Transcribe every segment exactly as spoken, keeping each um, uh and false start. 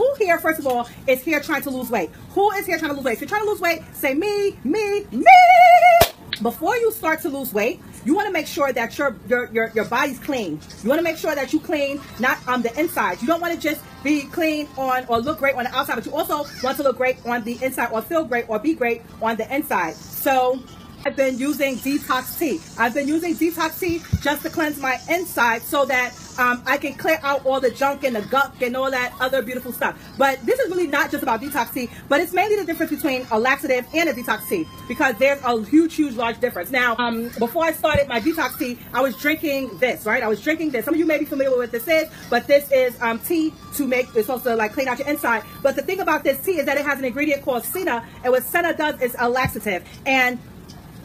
who here, first of all, is here trying to lose weight? Who is here trying to lose weight? If you're trying to lose weight, say me, me, me. Before you start to lose weight, you want to make sure that your, your your your body's clean. You want to make sure that you clean, not on the inside. You don't want to just be clean on or look great on the outside, but you also want to look great on the inside or feel great or be great on the inside. So I've been using detox tea. I've been using detox tea just to cleanse my inside so that um, I can clear out all the junk and the gunk and all that other beautiful stuff. But this is really not just about detox tea, but it's mainly the difference between a laxative and a detox tea, because there's a huge, huge, large difference. Now, um, before I started my detox tea, I was drinking this, right? I was drinking this. Some of you may be familiar with what this is, but this is um, tea to make, it's supposed to like clean out your inside. But the thing about this tea is that it has an ingredient called Senna, and what Senna does is a laxative. And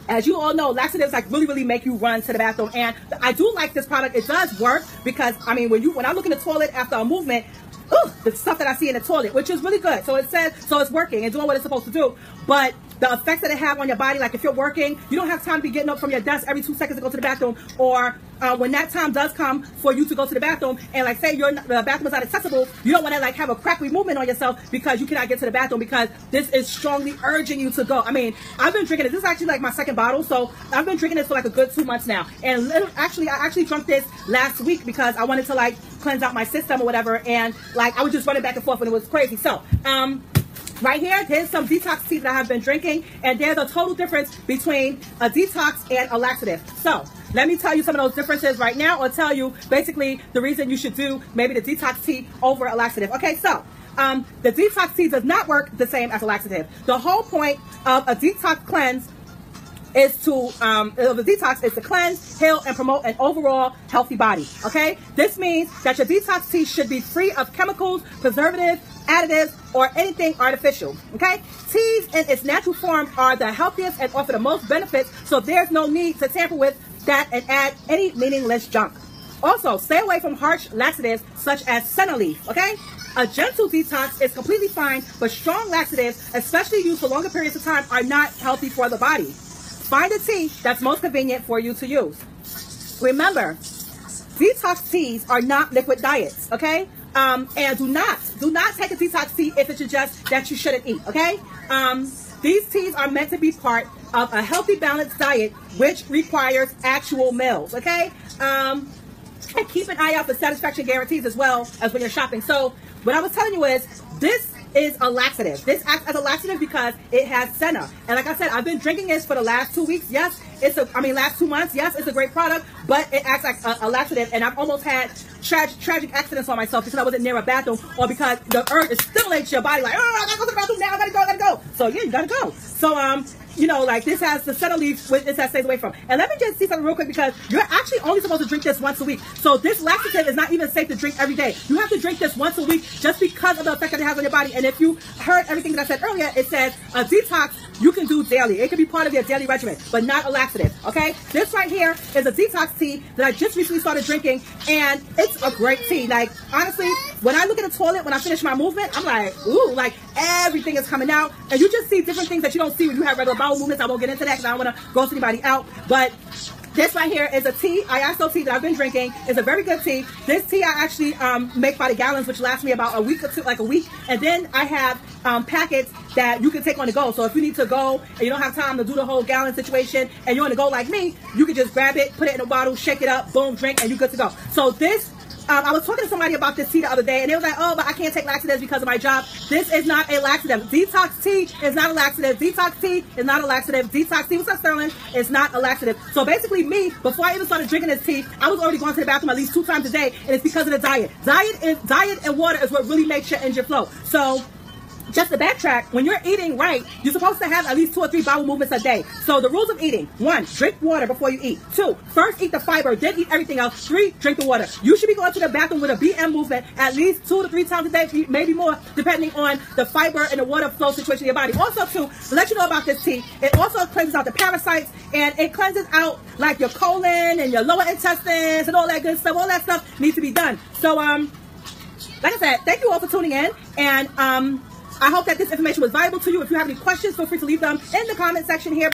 as you all know, laxatives like really, really make you run to the bathroom. And I do like this product. It does work because, I mean, when you when I look in the toilet after a movement, ooh, the stuff that I see in the toilet, which is really good. So it says, so it's working and doing what it's supposed to do. But the effects that it have on your body, like if you're working, you don't have time to be getting up from your desk every two seconds to go to the bathroom. Or uh, when that time does come for you to go to the bathroom, and like say your the bathroom is not accessible, you don't want to like have a crappy movement on yourself because you cannot get to the bathroom, because this is strongly urging you to go. I mean, I've been drinking this. This is actually like my second bottle, so I've been drinking this for like a good two months now. And actually, I actually drank this last week because I wanted to like cleanse out my system or whatever, and like I was just running back and forth and it was crazy. So, um. Right here, there's some detox tea that I have been drinking, and there's a total difference between a detox and a laxative. So let me tell you some of those differences right now, or tell you basically the reason you should do maybe the detox tea over a laxative. Okay, so um, the detox tea does not work the same as a laxative. The whole point of a detox cleanse is to, um, the detox is to cleanse, heal, and promote an overall healthy body, okay? This means that your detox tea should be free of chemicals, preservatives, additives, or anything artificial, okay? Teas in its natural form are the healthiest and offer the most benefits, so there's no need to tamper with that and add any meaningless junk. Also, stay away from harsh laxatives such as senna leaf, okay? A gentle detox is completely fine, but strong laxatives, especially used for longer periods of time, are not healthy for the body. Find a tea that's most convenient for you to use. Remember, detox teas are not liquid diets, okay? Um, and do not, do not take a detox tea if it suggests that you shouldn't eat, okay? Um, these teas are meant to be part of a healthy, balanced diet, which requires actual meals, okay? Um, and keep an eye out for satisfaction guarantees as well as when you're shopping. So what I was telling you is this is a laxative. This acts as a laxative because it has senna. And like I said, I've been drinking this for the last two weeks. Yes, it's a, I mean, last two months. Yes, it's a great product, but it acts like a, a laxative. And I've almost had tra tragic accidents on myself because I wasn't near a bathroom, or because the urge is still in your body. Like, oh, I gotta go to the bathroom now. I gotta go, I gotta go. So yeah, you gotta go. So, um, you know, like this has the senna leaf, which it stays away from. And let me just see something real quick, because you're actually only supposed to drink this once a week. So this laxative is not even safe to drink every day. You have to drink this once a week just because of the effect that it has on your body. And if you heard everything that I said earlier, it says a detox you can do daily. It can be part of your daily regimen, but not a laxative, okay? This right here is a detox tea that I just recently started drinking, and it's a great tea. Like, honestly, when I look in the toilet, when I finish my movement, I'm like, ooh, like everything is coming out. And you just see different things that you don't see when you have regular bowel movements. I won't get into that because I don't want to gross anybody out. But this right here is a tea, Iaso tea, that I've been drinking. It's a very good tea. This tea I actually um, make by the gallons, which lasts me about a week or two, like a week. And then I have um, packets that you can take on the go. So if you need to go and you don't have time to do the whole gallon situation, and you're on the go like me, you can just grab it, put it in a bottle, shake it up, boom, drink, and you're good to go. So this, um, I was talking to somebody about this tea the other day, and they was like, oh, but I can't take laxatives because of my job. This is not a laxative. Detox tea is not a laxative. Detox tea is not a laxative. Detox tea, what's up, Sterling? It's not a laxative. So basically, me, before I even started drinking this tea, I was already going to the bathroom at least two times a day, and it's because of the diet. Diet is, diet and water is what really makes your engine flow. So just to backtrack, when you're eating right, you're supposed to have at least two or three bowel movements a day. So the rules of eating: one, drink water before you eat. Two, first eat the fiber, then eat everything else. Three, drink the water. You should be going to the bathroom with a B M movement at least two to three times a day, maybe more, depending on the fiber and the water flow situation in your body. Also, to let you know about this tea, it also cleanses out the parasites, and it cleanses out like your colon and your lower intestines and all that good stuff. All that stuff needs to be done. So, um, like I said, thank you all for tuning in, and um, I hope that this information was valuable to you. If you have any questions, feel free to leave them in the comment section here.